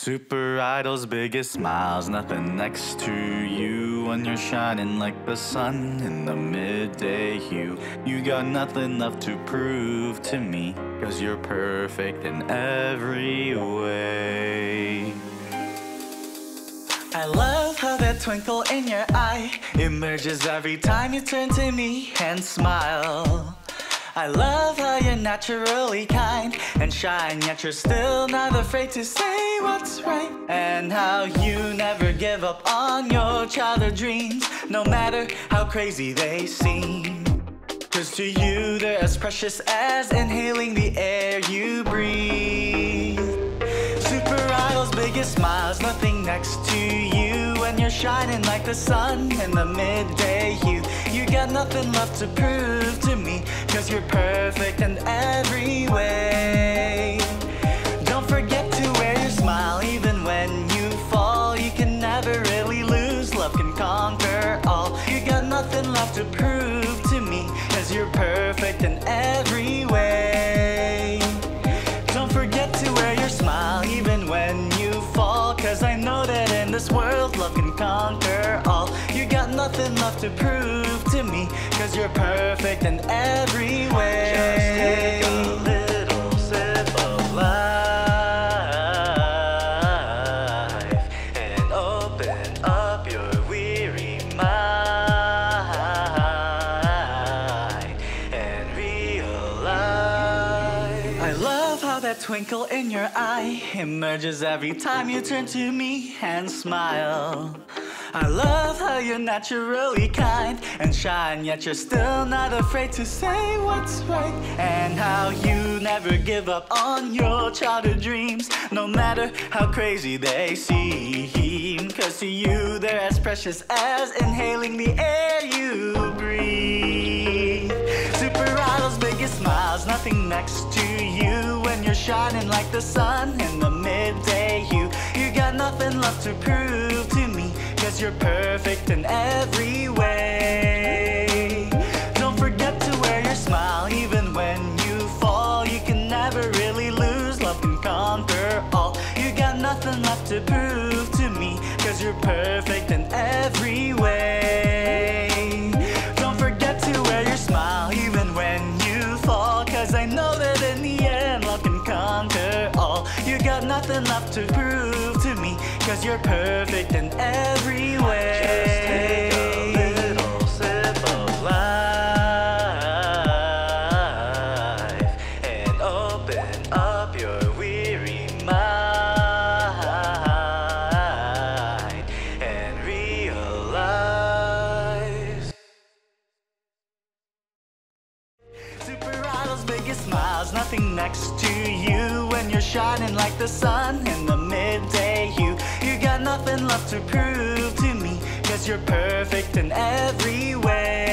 Super Idol's biggest smile's nothing next to you. When you're shining like the sun in the midday hue, you got nothing left to prove to me, 'cause you're perfect in every way. I love how that twinkle in your eye emerges every time you turn to me and smile. I love how you're naturally kind and shy, yet you're still not afraid to say what's right. And how you never give up on your childhood dreams, no matter how crazy they seem. 'Cause to you they're as precious as inhaling the air you breathe. Super Idol's biggest smile's nothing next to you. When you're shining like the sun in the midday hue, you got nothing left to prove to me, 'cause you're perfect in every way. Don't forget to wear your smile even when you fall. You can never really lose, love can conquer all. You got nothing left to prove to me, 'cause you're perfect in every way. Don't forget to wear your smile even when you fall, 'cause I know that in this world love can conquer all. You got nothing left to prove to me, 'cause you're perfect in every way. Just take a little sip of life and open up your weary mind and realize. I love how that twinkle in your eye emerges every time you turn to me and smile. I love how you're naturally kind and shy, yet you're still not afraid to say what's right. And how you never give up on your childhood dreams, no matter how crazy they seem. 'Cause to you they're as precious as inhaling the air you breathe. Super Idol's biggest smile's nothing next to you. When you're shining like the sun in the midday hue, you got nothing left to prove to me, 'cause you're perfect in every way. Don't forget to wear your smile even when you fall. You can never really lose, love can conquer all. You got nothing left to prove to me, 'cause you're perfect in every way. Don't forget to wear your smile even when you fall, 'cause I know that in the end love can conquer all. You got nothing left to prove to me, 'cause you're perfect in every way. Just take a little sip of life and open up your weary mind and realize. Super Idol's biggest smile's nothing next to you. When you're shining like the sun in the midday hue, you got nothing left to prove to me, 'cause you're perfect in every way.